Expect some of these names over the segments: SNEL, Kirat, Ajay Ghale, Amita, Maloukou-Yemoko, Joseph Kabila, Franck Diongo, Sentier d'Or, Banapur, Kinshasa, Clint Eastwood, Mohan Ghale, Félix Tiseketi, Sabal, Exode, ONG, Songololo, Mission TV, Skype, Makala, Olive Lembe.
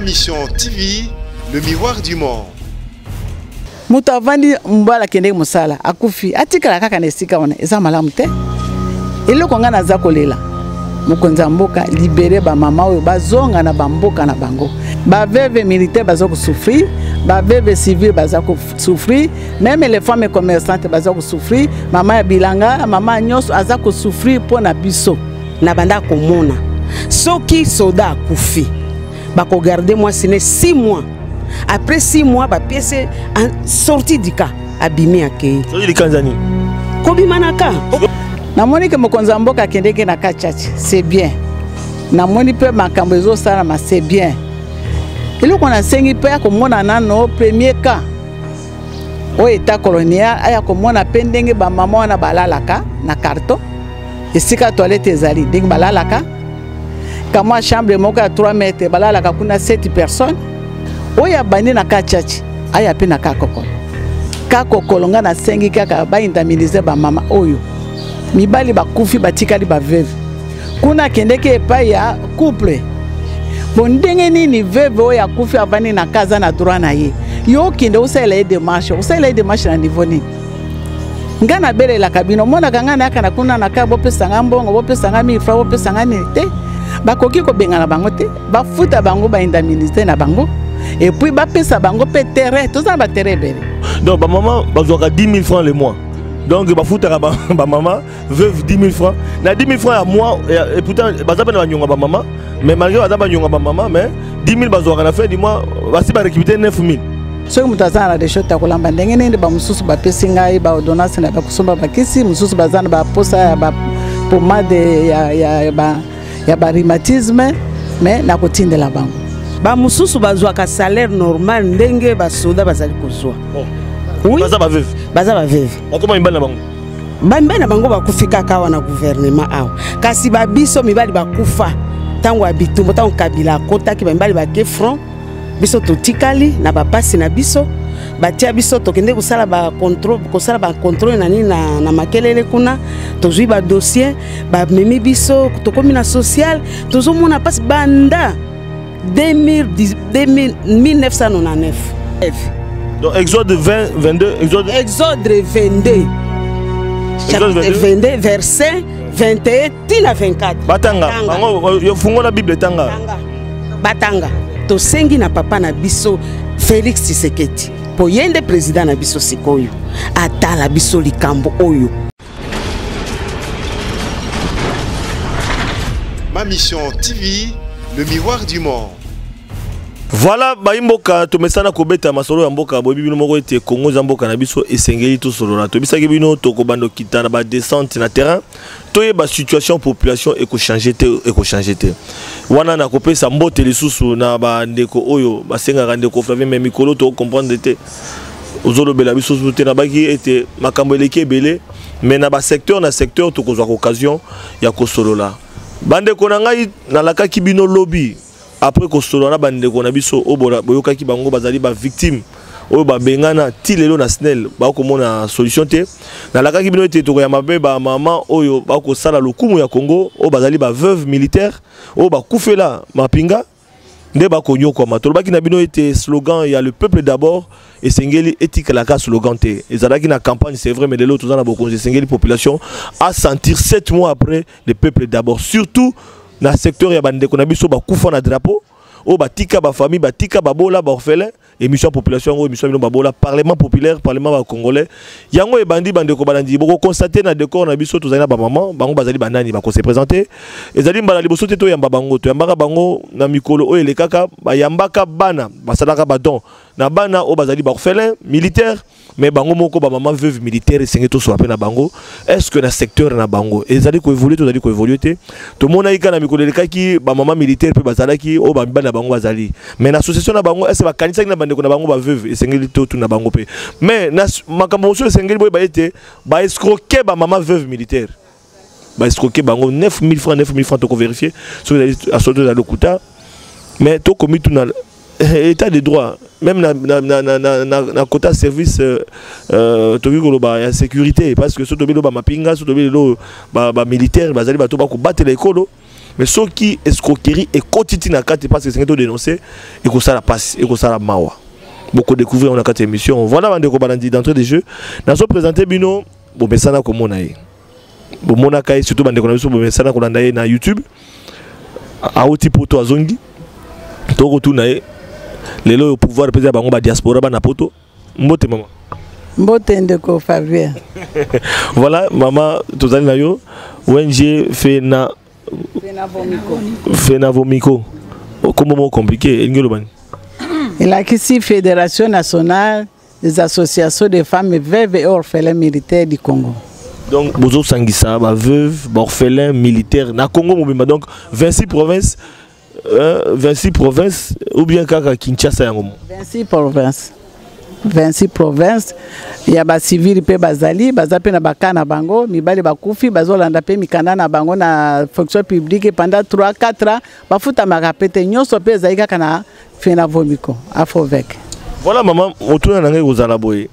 à Mission TV, le miroir du monde. Mutavandi mbala kende musala akufi atikala kaka nesika wana eza malamu te eloko nga naza kolela mukonza mboka libere ba mama oyo bazonga na bamboka na bango ba veve militaire baza ko souffrir ba veve civil baza ko souffrir même les femmes commerçantes baza ko souffrir mama ya bilanga mama nyoso aza ko souffrir pona biso na banda ko mona soki soda akufi ba ko garder moi c'est 6 mois. Après 6 mois, la pièce est sortie du cas, abîmée. Sortie du cas, Zani. C'est bien. C'est bien. Et là, on a 5 pères comme on a nos premiers cas. Au état colonial, on a pendé ma maman na balalaka, na carton. Et si la toilette est allée, ding balalaka. Quand ma chambre est 3 mètres, balalaka, on a 7 personnes. Oya bandi na kachachi aya pe na kakoko kakoko longa na sengi kaka ba indemniser ba mama oyo mibali ba kufi batikali ba veve kuna kendeke pa ya couple bondenge nini veve oya kufi abani na kaza na droit na ye yo kinde usela de marche na niveau ni ngana bele la kabino mona kangana aka na kuna na kabo pesa ngambongo bo pesa ngami frao pesa ngani te bakoki ko benga na bango te bafuta bango ba indemniser na bango. Et puis, il y a des terrains, tout ça va terrain. Donc, ma maman aura 10 000 francs le mois. Donc, il faut que ma maman veuve 10 000 francs. Il a 10 000 francs à moi, et pourtant, il n'y a pas de maman. Mais malgré qu'il n'y a pas de maman, 10 000 francs à la fin du mois, il va récupérer 9 000. Ceux qui ont des choses, ils ont des choses, ils ont des choses, ils ont des choses, ils ont des choses, ils ont des choses, ils ont des ba mususu bazwa ka salaire normal ndenge ba soda bazali kozwa. Oui. Baza ba veve. Bakoma mbana bango. Mbana bango bakufika ka wana gouvernement awo. Kasi ba biso mibali bakufa. Tango abitumbo tango kabila kota ki mbali ba ke front. Biso totikali na ba passe na biso. Batia biso tokende kusala ba contrôle na nini na makelele kuna. Tozwi ba dossier ba memi biso tokomi na social tozomona passe banda. 1999. Donc Exode 20, 22, Exode 22, verset 21, tina 24. Batanga. Yo fungo la Bible tanga. Batanga. To sengi na papa na biso Félix Tiseketi. Po yende président na biso sikoyo. Ata la biso likambo oyo. Ma Mission TV. Le miroir du monde. Voilà, Baimboka, tu me sens à Kobeta, Masolo, Amboka, Bobino Morote, Congo, Zamboka, Nabiso, et Sengeli, tout Solora. Tu sais que Bino, Tokobando, Kitana, Bas descente, na terrain. Tu es bas situation, population, éco-changé. Wana na Kopé, Sambo, Télésusu, Naba, Ndeko, Oyo, Basenga, Randeko, Flavien, Memikolo, tu comprends l'été. Ozolo Belabiso, tu n'as pas qui était Makambeleke, Belé, mais Naba secteur, na secteur, tu as occasion, Yako Solora. Bande konangai na laka kibino lobby après kosolona bande konabiso obora boyoka ki bango bazali ba victime oyo ba bengana tilelo na snell ba ko mona solution te na laka kibino te to ya mabe ba mama oyo ba ko sala lokumu ya Congo o bazali ba veuve militaire o ba kufela mapinga nde ba ko nyoko matolo ba ki na bino te slogan ya le peuple d'abord et sengeli éthique la ka slogan te ezalaki na campagne c'est vrai mais les autres na bokonze sengeli population à sentir 7 mois après le peuple d'abord surtout na secteur ya bande ko na biso ba kufa na drapeau o batika ba famille batika babola ba orphelin émission population o émission bino babola parlement populaire parlement ba congolais yango e bandi bande ko balandi boko constater na décor na biso tozali na ba maman bango bazali bandani ba ko se présenter ezali mbala liboso te to yamba bango to yamba bango na mikolo o ele kaka ba yambaka bana basalaka badon na bana o bazali ba orphelin militaire mais bango moko ba maman veuve militaire sengeto so apena bango est-ce que na secteur na bango ezali ko évoluer tozali ko évoluer te to mona ika na mikolo ele kaki ba maman militaire pe bazalaki o ba bana bango bazali mais na association na bango est ba kanisa na bande ko na bango ba veuve esengeli to na bango pe mais na makambo so esengeli boy ba ete ba escroquer ba maman veuve militaire ba escroquer bango 9 000 francs to ko vérifier so vous allez assorter dans le kuta mais to komi tout na état de droit même na quota service tobiko loba ya sécurité parce que so tobilo ba mapinga so tobilo ba militaire bazali ba to ba ko battre l'école Mais ceux qui escroquerie et quotidien à quatre parce que c'est un dénoncé et que ça la passe et que ça la mawa. Beaucoup découvrir on a quatre émissions. Voilà on découvre d'entrée des jeux. Nous sommes présentés bino bon ben ça n'a comment on aille. Bon mon akai surtout on découvre sur ben ça n'a comment on aille na YouTube. À outil pour toi zongi. Tout retourne aille. Les lois au pouvoir peut-être bango ba diaspora ba na poto. Mbote maman. Voilà, maman, tout à l'heure, ONG fait na Vomiko. Comment compliqué? Il a qu'ici Fédération nationale des associations de femmes veuves et orphelins militaires du Congo. Donc, Bozo Sangissa, veuve, orphelin, militaire, na Congo, donc 26 provinces. 26 provinces ou bien Kaka Kinshasa. 26 provinces. 26 provinces, il y a des civils qui bazali, bazape na bakana bango, mibali bakufi, bazolanda pe mikanda na bango na fonction publique pendant 3-4 ans, bafuta marapete nyoso pe zaika kana fena vomiko, afovek. Voilà maman, autour nanga kozala boye.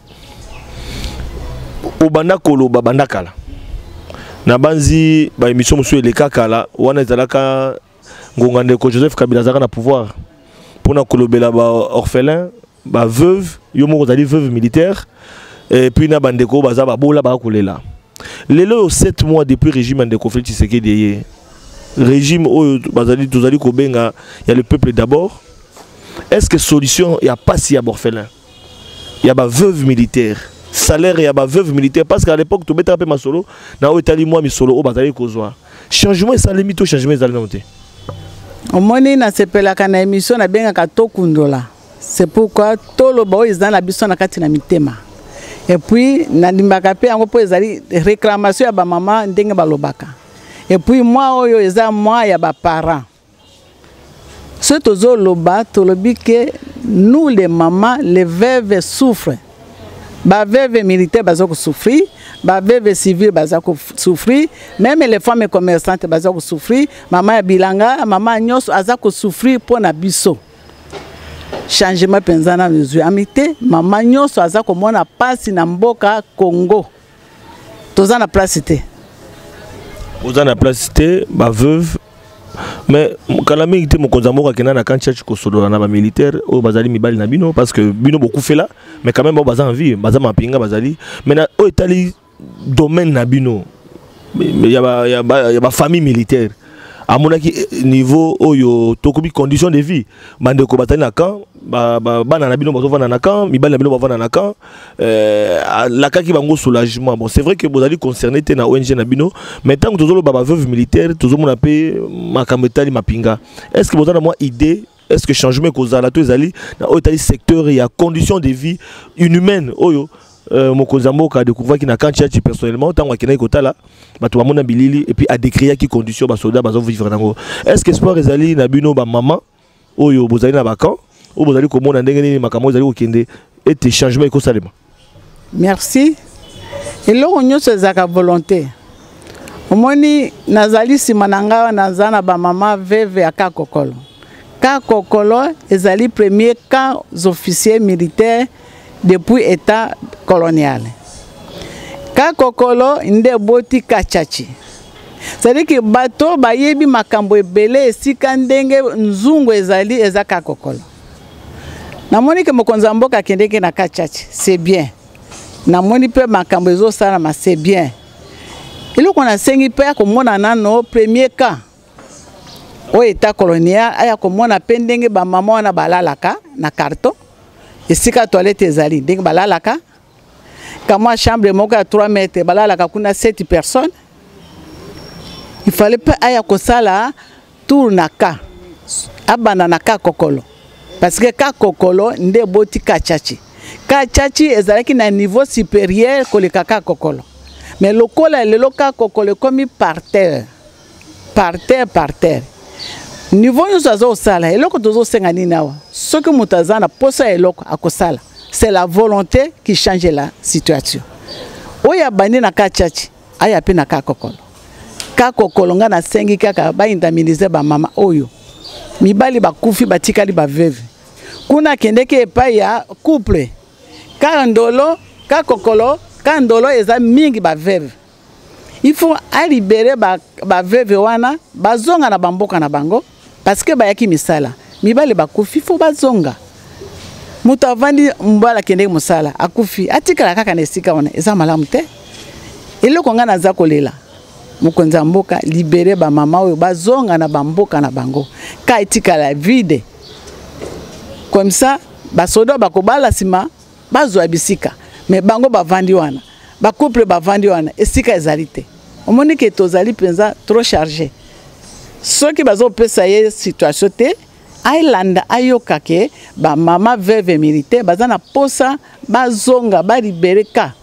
Obanda kolo babanda kala. Na banzi ba émission monsieur le kakala, wana zalaka ngongande ko Joseph Kabila zaka na pouvoir. Pona kolobela ba orphelin. Bah veuve, yomo kozali veuve militaire et puis na bandeko baza babola ba kolela. Lelo 7 mois depuis régime ndeko Félix Tiseketi régime oyo bazali tozali kobenga ya le peuple d'abord. Est-ce que solution y a pas si ya orphelin? Y a ba veuve militaire, salaire y a ba veuve militaire parce qu'à l'époque to beta pe masolo na o etali moi mi solo o bazali kozwa. Changement et ça limite au changement et ça limite. Au moni na sepela kana émission na benga ka to kundola. C'est pourquoi tout le monde est dans la bison à Katinamitéma. Et puis, je suis en réclamation à ma maman, et puis, moi, je suis à mes parents. C'est tout le monde que nous, les mamans, les veuves souffrent. Les veuves militaires souffrent, les veuves civiles souffrent, même les femmes commerçantes souffrent, maman Bilanga, maman Nyos souffrent pour la bison. Changement penzana mesure amité maman nyoso aza ko mona passe na mboka Congo toza na place té ba veuve mais kalami té mokonza mboka kena na kancha chikosolo na ba militaire o bazali mibali na bino parce que bino beaucoup fait là mais quand même baza en vie baza mapinga bazali mais na o etali domaine na bino ya ba famille militaire. À mon niveau, oyo tokobi conditions de vie. Bande ko batali na camp, ba na bino bazo vana na camp, mi bana bino bazo vana na camp. La ka ki bango soulagement. Bon, c'est vrai que bozali concerné té na ONG na bino, mais tant que tozolo ba veuve militaire, tozomona pe makamotali mapinga. Est-ce que bozana moi idée, est-ce que changement kozala to ezali na otali secteur ya conditions de vie inhumaine oyo Mokozambo ka découvert qui n'a qu'un tchatchi personnellement tant qu'il n'a qu'au là bah tout le monde a bilili et puis a décrié qui condition bah soldats bah vivre dans est-ce que espoir ezali na bino bah maman oyo bozali na bakan ou bozali komo na ndenge ni makamo ezali okende et tes changements eko salema merci et loro nyonso ezaka volonté omoni nazali simananga nazana ba maman veve akakokolo kakokolo ezali premier camp officier militaire depuis l'état colonial. Kakokolo ndeboti kachachi. C'est-à-dire que bato bayebi makambo ebele sikandenge nzungu ezali eza kakokolo. Namoni ke mokonza mboka kendeke na kachachi, c'est bien. Namoni pe makambo ezo sala ma c'est bien. Iloko na sengi pe akomona nano premier cas. O état colonial aya komona pe ndenge ba mama wana balalaka na carton. Et si la toilette est allée, donc balalaka. Quand moi chambre mon gars 3 mètres, balalaka kuna 7 personnes. Il fallait pas aller comme ça là, tourner ka, abandonner ka kokolo, parce que ka kokolo n'est boti kachachi. Kachachi est allé qui n'a niveau supérieur que le ka kokolo. Mais le cola le loka kokolo comme il par terre, par terre, par terre. Niveau nous avons sala et loko dozo sengani nawa. Ce que mutazana posa et loko akosala, c'est la volonté qui change la situation. Oya bani na kachachi, aya pe na kakokolo. Kakokolo nga na sengi kaka ba indemniser ba mama oyo. Mibali ba kufi batikali ba veve. Kuna kendeke pa ya couple. Ka ndolo, kakokolo, ka ndolo eza mingi ba veve. il faut libérer ba veuve wana bazonga na bamboka na bango parce que bayaki misala mibale bakufi fo bazonga muta vandi mbala kende musala akufi atikala kaka na esika wana eza malamu te eloko nga naza kolela mukonza mboka libérer ba mama oyo bazonga na bamboka na bango ka etikala vide comme ça basodo bakobala sima bazwa bisika mais bango bavandi wana ba couple bavandi wana esika ezalite omonike tozali penza trop chargé ceux qui bazo pesa ye situation te island ayokake ba mama veuve militaire bazana posa bazonga ba libereka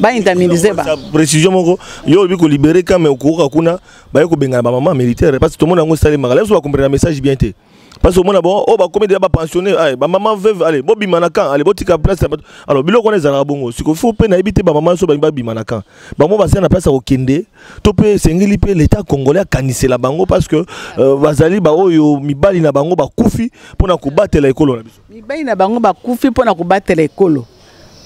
ba indemniser ba précision moko yo bi ko libereka mais okoka kuna ba ko benga ba mama militaire parce que tout le monde a installé Makala so comprendre message bien te parce que mona bon oh ba comme déjà ba pensionné ay ba maman veuve allez bo bimanaka allez bo tika place alors biloko na ezala bongo siko faut pe na ibité ba maman so ba bimanaka ba mo ba sena place au kende to pe sengeli pe l'état congolais a kanissé la bango parce que bazali ba oyo mibali na bango ba kufi pona ko batela ekolo na biso mibali na bango ba kufi pona ko batela ekolo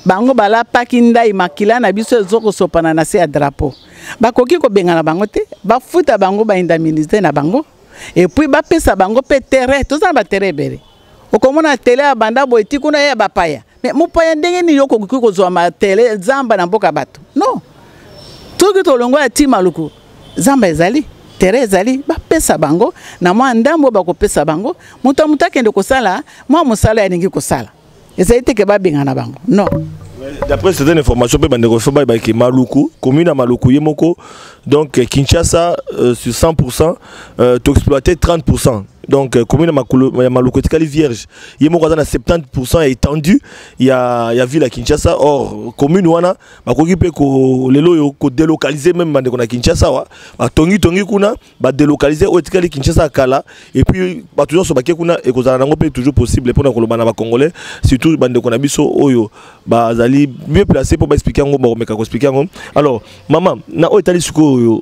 bango bala pakinda Makila na biso zoko sopana na se drapeau ba koki ko benga na bango te ba futa bango ba indemniser na bango. Et puis ba pesa bango pe terre tout ça ba terre bere okomona tele abanda boiti kuna ya bapaya mais mupaya ndenge ni yoko kiko zo ma tele zamba na mboka bato non tuki to longo ya ti Maluku zamba ezali terre ezali ba pesa bango na mwa ndambo ba ko pesa bango muta mutakende ko sala mwa musala ya ningi ko sala ezaite ke ba binga na bango non. D'après certaines informations, Maloukou, commune à Maloukou-Yemoko, donc Kinshasa sur 100%, t'exploitait 30%. Donc commune à Maloukou, c'est vierge. Yemoko a 70% étendu, il y a ville à Kinshasa. Or, commune wana, on délocaliser même à Kinshasa, on délocaliser à Kinshasa Kala. Et puis, toujours sur le kuna et qu'on toujours possible pour les Congolais, surtout les oyo bazali mieux placé pour m'expliquer alors maman na otali suko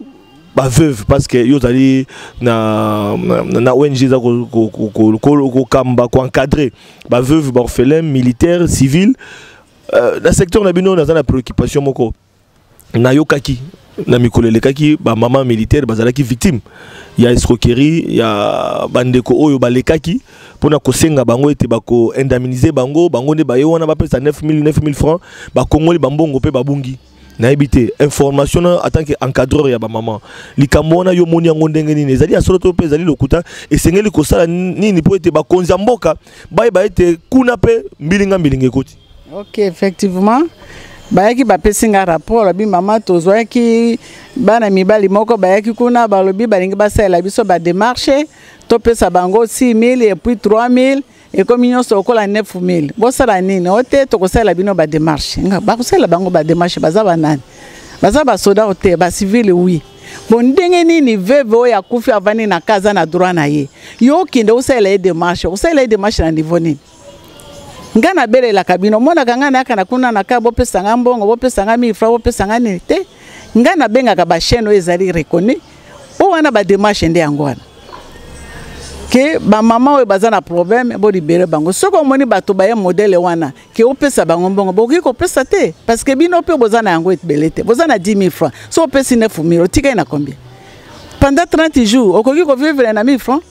ba veuve parce que yo tali na ONG za ko kamba ko encadrer ba veuve ba orphelin militaire civil dans secteur na bino na préoccupation moko na yokaki na mikolele kaki ba maman militaire bazalaki victime ya escroquerie ya bandeko oyo balekaki pona kosenga bango ete bako indemniser bango bango ne baye wana ba pesa 9000 francs ba kongoli bambongo pe babungi na ebité information en tant qu'encadreur ya ba maman likambo wana yo moni yango ndenge nini ezali asolo to pe ezali lokuta esengeli kosala nini po ete bakonzi ya mboka baye ba ete kuna pe mbilinga mbilinga ekoti OK effectivement bayaki bapesinga rapport abi mama tozwaki bana mibali moko bayaki kuna balobi balingi basala biso ba démarche topesa bango 6000 et puis 3000 et comme union sokola 9000 bosala nini ote tokosala bino ba démarche nga bakosala bango ba démarche bazaba nani bazaba soda ote ba civil oui bondenge nini veve ya kufi avani na kaza na droit na ye yo kinde usala démarche na niveau nini ngana bele la kabino mona kangana yaka na kuna na kabo pesa ngambongo bo pesa ngami frabo pesa ngani te ngana benga ka ba chaîne ezali reconnu o wana ba démarche nde angwana ke ba mama we bazana problème bo libere bango soko moni bato ba ye modèle wana ke o pesa bango bongo bo ki ko pesa te parce que bino pe bozana yango et belete bozana 10000 francs so pesa 9000 tika na combien pendant 30 jours okoki ko vivre na 1000 francs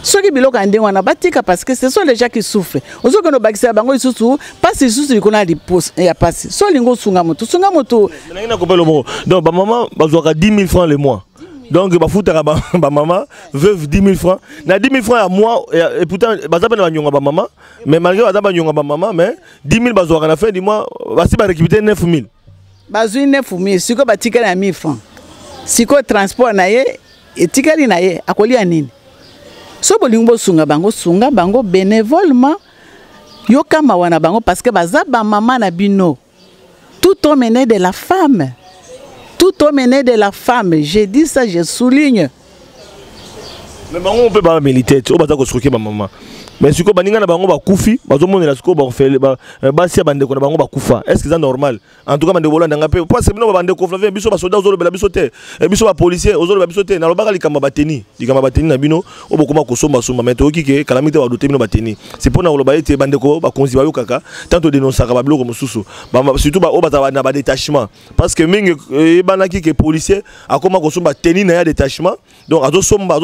ceux qui biloka ndé wana batika parce que ce sont les gens qui souffrent. Ozo kono bakisa bango isusu passe isusu ikona di poste ya passe. So lingo sunga moto na ko belo mo. Donc ba maman bazwaka 10000 francs le mois. Donc ba futa ba maman veuve 10000 francs. Na 10000 francs à mois et pourtant bazaba na nyonga ba maman mais malgré bazaba nyonga ba maman mais 10000 bazwaka na fin du mois basi ba récupérer 9000. Bazui 9000 siko batika na 1000 francs. Siko transport na ye etikali na ye akolia nini? Sobolingo sunga bango bénévolement yo kama wana bango parce que bazaba maman na bino tout homme est né de la femme tout homme est né de la femme je dis ça je souligne Mais on peut pas militer, on peut construire ma maman. Mais si on a est-ce que c'est normal? En tout cas, on a pas c'est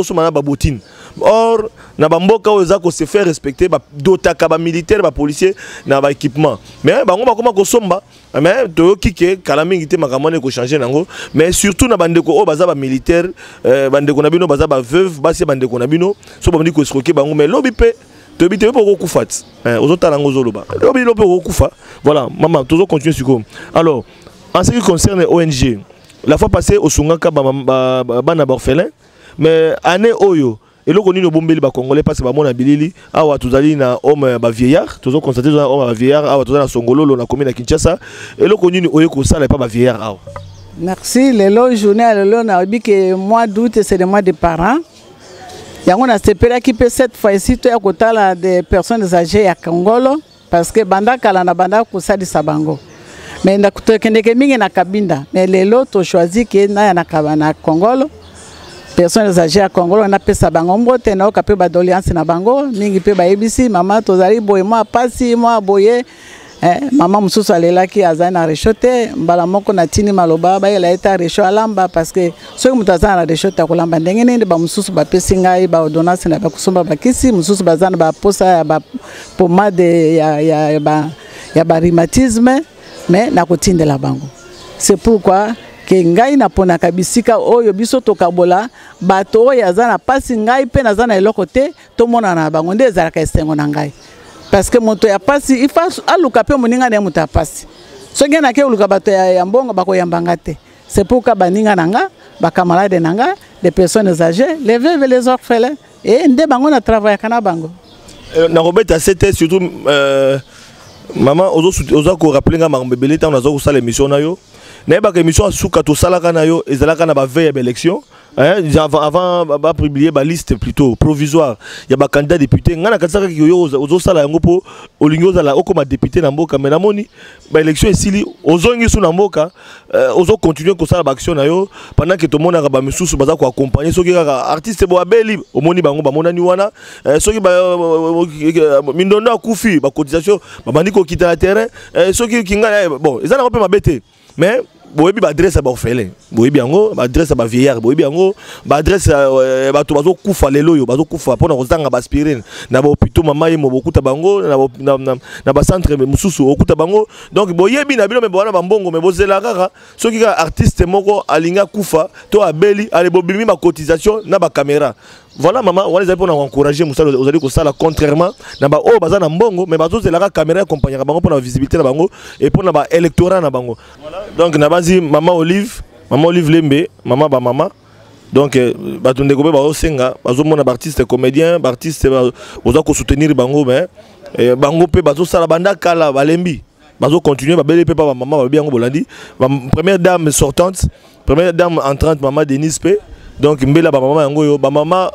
on a or, na bamboka ozako se faire respecter ba dotaka ba militaire ba policier na ba équipement. Mais bango bakoma ko somba, mais to kike kala mingi te makambo ne ko changer nango, mais surtout na bande ko o baza ba militaire, bande ko na bino baza ba veuve, basi bande ko na bino, so ba ndiko sroke bango mais lobi pe tobi te poko kufa. Ozotala ngo zoloba. Lobi lobi poko kufa. Voilà, maman, toujours continuer sur comme. Alors, en ce qui concerne les ONG, la fois passée au Sungaka bana orphelin, mais année oyo et le Congolais parce que mon abilili, awa tozali na homme ba vieillard, toujours constaté na homme ba vieillard, awa tozali na Songololo na commune na Kinshasa, et le Congolais oyo ko sala pas ba vieillard awa. Merci, le journée le na bi que mois d'août c'est le mois des parents. Yango na sepela qui peut cette fois ici to akotala des personnes âgées à Congolo parce que banda kala na banda ko sala sabango. Mais na kutokende ke mingi na kabinda, mais lelo to choisi que na kabana Congolo. Personnes âgées à Congo, on a fait ça bango, on a fait des doléances na bango, mingi pe ba ABC, maman tozali boye moi pasi moi boye, maman mususu alela ki azana rechote, mbala moko na tini maloba ba ela eta recho alamba parce que so mutazana na rechote akolamba ndenge nende ba mususu ba pesinga ba ordonnance na ba kusomba ba kisi, mususu bazana ba posa ya ba pomade ya ba rhumatisme, mais na kotindela bango. C'est pourquoi Kengai na pona kabisika oyo biso tokabola bato oyo azana pasi ngai pe nazana eloko te to mona na bango nde ezalaka esengo na ngai parce que moto ya pasi ifa aluka pe moninga ne muta pasi so ngena ke uluka bato ya mbongo bakoyambanga te c'est pour ka baninga nanga bakamalade nanga les personnes âgées les veuves les orphelins et nde bango na travailler kana bango na robeta c'était surtout maman ozo ko rappeler nga mambebele ta ozo ko sala émission na yo. Nous avons une émission sur la veille de l'élection. Avant de publier la liste plutôt provisoire, il y a des candidats députés. Nous avons des députés qui ont été l'élection est ici. Nous avons continué à faire l'action pendant que tout le monde a été accompagné. Ceux qui sont artistes, ils sont libres. Ceux qui ont un coup de cotisation, ils ont quitté le terrain. Ceux qui ont bon, ils ont un peu bêté. Mais vous avez adresse à l'orphelin, vous avez adresse à la vieillard, vous avez adresse à la voilà maman, on les a pour encourager Moussa aujourd'hui que ça là contrairement na ba o bazana mbongo mais bazo zela ka caméra accompagner bango pour la visibilité na bango et pour na ba électorat na bango. Donc na bazi maman Olive Lembe, maman ba mama. Donc bato ndeko ba o senga, bazo mona artiste comédien, artiste bazo ko soutenir bango mais bango pe bazo sala banda kala balembi. Bazo continuer ba belle pe ba maman ba biango bolandi, première dame sortante, première dame entrante maman Denise P. Donc mbela ba mama yango yo ba mama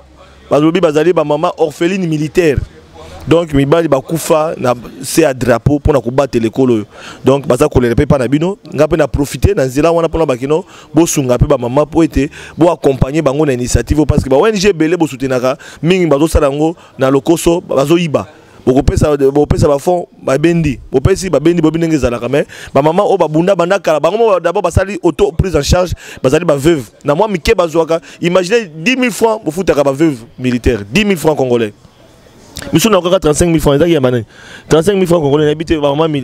balobi bazali ba mama orpheline militaire donc mibali bakufa na c'est à drapeau pour na kubatela ekolo donc baza kolele pe pa na bino ngape na profiter na nzela wana pona bakino bosunga pe ba mama po ete bo accompagner bango na initiative parce que ba ONG belé bo soutenaka mingi bazo sala ngo na lokoso bazo yiba bopesa ba fond babendi bopesi babendi bobi ndenge ezalaka mais bamama oyo babunda banda kala bango d'abord basali auto prise en charge bazali baveuve na mwa mike bazwaka imaginez 10 000 francs bofutaka baveuve militaire 10 000 francs congolais miso na kaka 35 000 francs ezaki ya bana 35 000 francs congolais na bite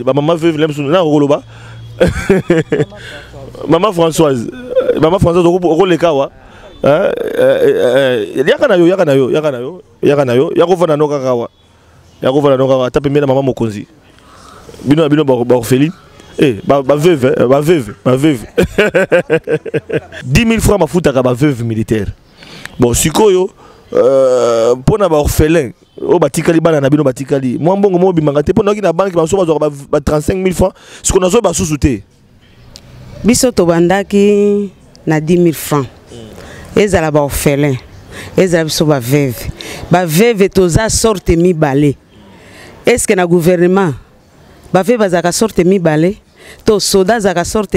bamama veuve lemso na koloba maman Françoise okoleka wa yakana yo yakofana no kaka wa Yako voilà donc à taper maman Mokonzi. Bino orpheline. Eh, ma veuve. 10 000 francs ma foutre à ma veuve militaire. Bon, si koyo, pour na orphelin, au batikali bana na bino batikali. Moi bon moi bimangate pour na ki na banque ma so ba 35 000 francs. Ce qu'on a so ba sous-souté. Biso to bandaki na 10 000 francs. Ezala ba orphelin. Est-ce que le gouvernement a sorti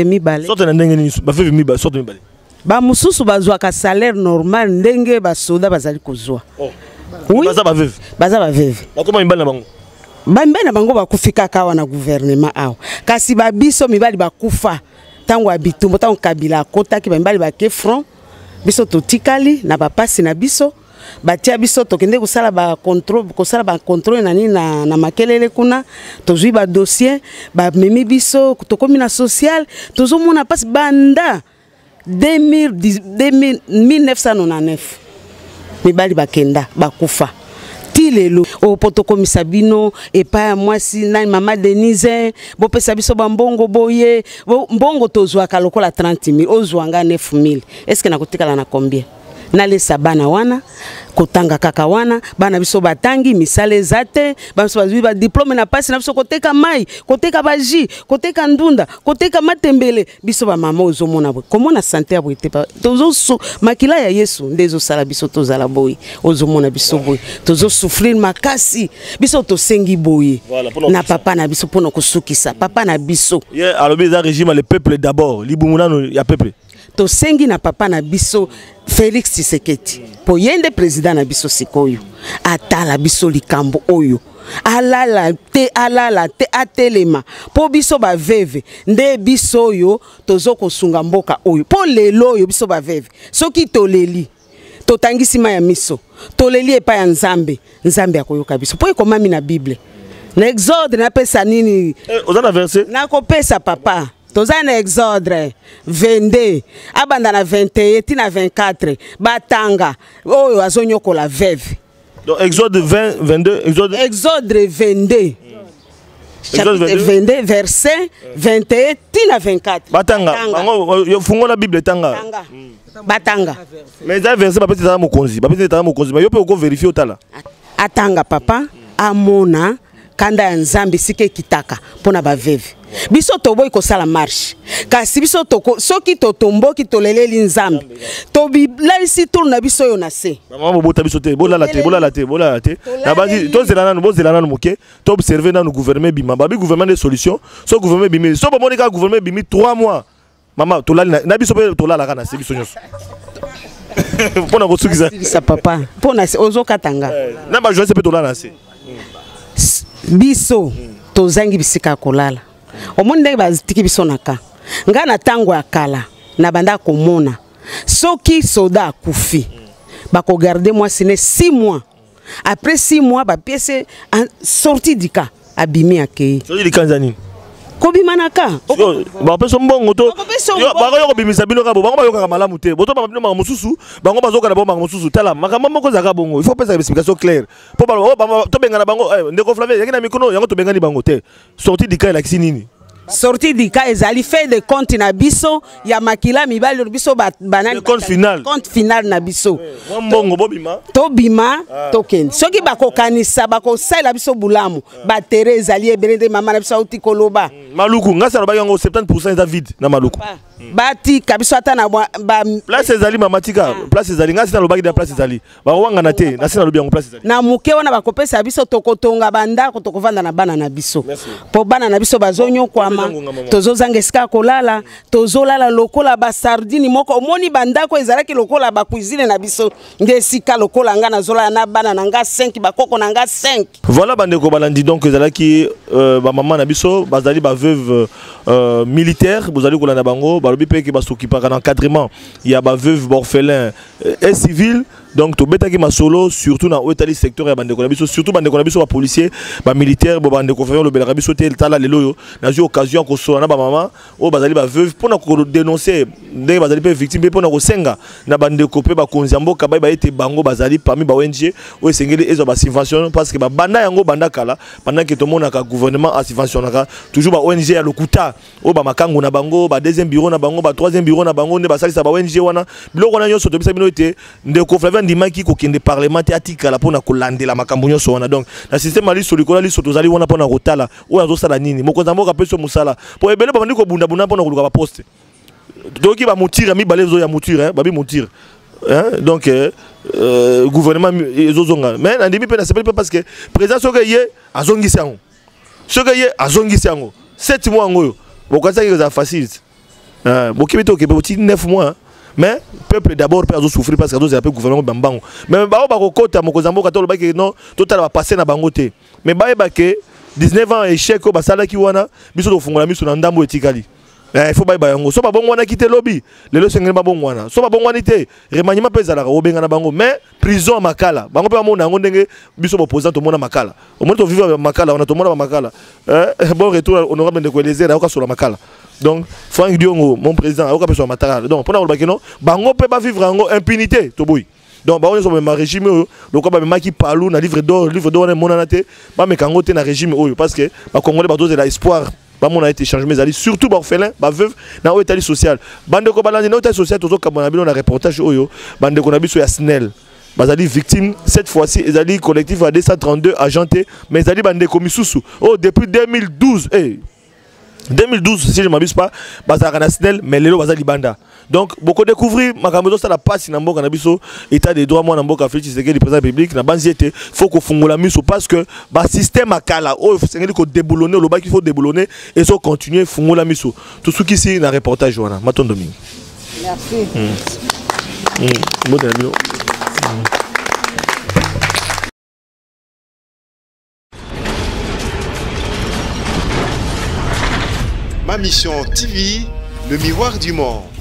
mi balé? Salaire normal ndenge ba soda bazali kozwa. Oui. Baza ba veve. Comment imba na bango? Ba imba na bango ba kufika kawa na gouvernement awo. Kasi ba biso mibali ba kufa. Tango abitumbo tango kabila kota ki ba mibali ba ke front. Biso totikali na ba passe na biso. Batia biso tokende kusala ba contrôle na nini na makelele kuna tozui ba dossier ba memi biso tokomina social tozomona passe banda 1999 mibali bakenda bakufa tilelo o potokomisa bino epa ya mwasi na mama Denise bopesa biso bambongo boye mbongo tozwaka lokola 30000 ozwanga 9000 est-ce que nakotikala na combien nalesa bana wana kotanga kaka wana bana biso batangi misale zate biso bazwi ba diplome na pasi na biso koteka mai koteka baji koteka ndunda koteka matembele biso ba mama ozomona bwe komona santé ya bwete tozo makila ya Yesu ndezo sala biso tozala boyi ozomona biso boyi tozo souffrir makasi biso tosengi boyi na papa na biso pona kosukisa papa na biso ye alobeza régime le peuple d'abord libumulano ya peuple tosengi na papa na biso Félix Tiseketi po yende président na biso sikoyo atala biso likambo oyo alala te atelema po biso ba veve nde biso yo tozo kosunga mboka oyo po lelo yo biso ba veve soki toleli totangisima ya miso toleli epa ya nzambe akoyoka biso po ekomami na Bible na Exode na pesa nini ozana verset na kopesa papa toza na Exode 22 abanda na 21 ti na 24 batanga oyo azonyokola veve donc Exode 22 Exode 22 verset 21 ti na 24 batanga bango yo fungola Bible tanga mais za verset bapeti tanga mokonzi mais yo pe ko vérifier otala atanga papa amona kanda ya nzambe sike kitaka pona ba veve biso toboy ko sala marche kasi biso toko soki totombo ki toleleli nzambe tobi la isi tourna biso yo na se mama bobota biso te bolala te na basi tozela nanu moke to observer nanu gouvernement bima babi gouvernement des solutions so gouvernement bimi so bomo ka gouvernement bimi 3 mois mama tolala na biso pe tolala kana se biso nyonso pona ko tsukisa sa papa pona ozo katanga na ba joise pe tolala se biso tozangi bisika kolala omonde bazitiki biso naka nga na tango akala na banda komona soki soda kufi bako garder moi sine 6 mois après 6 mois ba pièce sorti dika abimi akei sorti dika nzani kobima naka ba peso mbongo to ba ko bimisa bino ka bo ba yoka malamu te boto ba bino ma mususu bango bazoka na bo ma mususu tala makamba moko zaka bongo il faut pesa explication claire po ba to benga na bango ndeko Flavie yakina mikono yango to benga ni bango te sorti dika la kisinini sorti dika ezali fait de compte na biso ya makila mibali biso banani compte final na biso mbongo bobima to bima token soki ba ko kanisa ba ko sala biso bulamu ba Teresa ali ebrede mama na biso uti koloba Maloukou ngasa ba yango 70% za vide na Maloukou bati kabiso ata na ba place ezali mamatika place ezali ngasi na lobaki da place ezali ba wanga na te na sina lobi yango place ezali na muke wana ba kopesa biso tokotonga banda ko tokovanda na bana na biso po bana na biso bazonyo kwa tozo zangeska kolala tozo lala lokola ba sardine moko omoni bandako ezalaki lokola ba cuisine na biso ngesika lokola nga na zola na bana na nga 5 bakoko na nga 5 voilà bandeko balandi donc ezalaki ba mama na biso bazali ba veuve militaire bozali kolanda bango balobi pe ke basokipaka na encadrement ya ba veuve orphelin et civil donc to betaki masolo surtout na otali secteur ya bandeko na biso surtout bandeko na biso ba policier ba militaire bo bandeko fayon lo belaka biso tel tala leloyo na occasion ko sona ba mama o bazali ba veuve pona ko dénoncer ndenge bazali pe victime pona ko senga na bandeko pe ba konziambo ka ba ete bango bazali parmi ba ONG o esengeli ezo ba subvention parce que ba banda yango banda kala pendant que to mona ka gouvernement a subventionnera toujours ba ONG ya lokuta o ba makango na bango ba deuxième bureau na bango ba troisième bureau na bango ne ba salisa ba ONG wana biloko na nyoso to bisa bino ete ndeko Flavie ndimaki ko kende parlement atika la pona ko landela makambo nyoso wana donc na système ali solikola li sotozali wana pona ko tala o azo sala nini mokonzambo ka pe so musala po ebele babandi ko bunda pona kuluka ba poste donc ba mutira mi balezo ya mutira babi mutira hein donc gouvernement ezozonga mais en demi pena c'est pas parce que président sokaye azongisa ngo sokaye azongisa ngo 7 mois ngoyo bokanza ki za facilite bokibito ke boti 9 mois mais peuple d'abord peut souffrir parce que c'est gouvernement bambango mais ba ko kota mokozambo katolo ba ke non total ba passer na bango te mais ba ba ke 19 ans échec ko basala ki wana biso to fungola miso na ndambo etikali. Il faut que soit bon quitter le lobby, les lois sont bonnes. Soit bon quitter, remaniement pèse à la bango, mais prison à Makala. Bango peut amon angon dengue, biso opposant au monde à Makala. Au moment où vivre à Makala, on a tout le monde à Makala. Bon retour honorable de Kweleze, là sur la Makala. Donc Franck Diongo, mon président, à aucun personne matériel. Donc pendant le bakino, bango peut pas vivre en impunité, tout boui. Donc bango sur le régime, donc on va même qui parle, na livre d'or, mon anaté, bah mais quand on est na régime, parce que bah Congolais bah dose de l'espoir. On a été changé mes alliés, surtout orphelins, veuves, dans l'état social. Bande social, tout le reportage, bande sur SNEL. Les alliés victimes, cette fois-ci, les alliés collectifs à 232 agentés, mais les alliés bande commis sous. Oh, depuis 2012, hey. 2012, si je ne m'abuse pas, bazar na SNEL, mais les lois bazar libanda. Donc, beaucoup découvrir, Makamoto, ça la passe, Nambo, Kanabiso, état des droits, moi, Nambo, Félix Tiseketi, le président public, la banziété, faut qu'on fongue la mise, parce que, bah, système à Kala, oh, il faut s'engager qu'on déboulonne, le bas qu'il faut déboulonner, et ça, continuer, fongue la mise. Tout ce qui est dans le reportage, voilà, Maton Dominique. Merci. Ma Mission TV, le miroir du monde.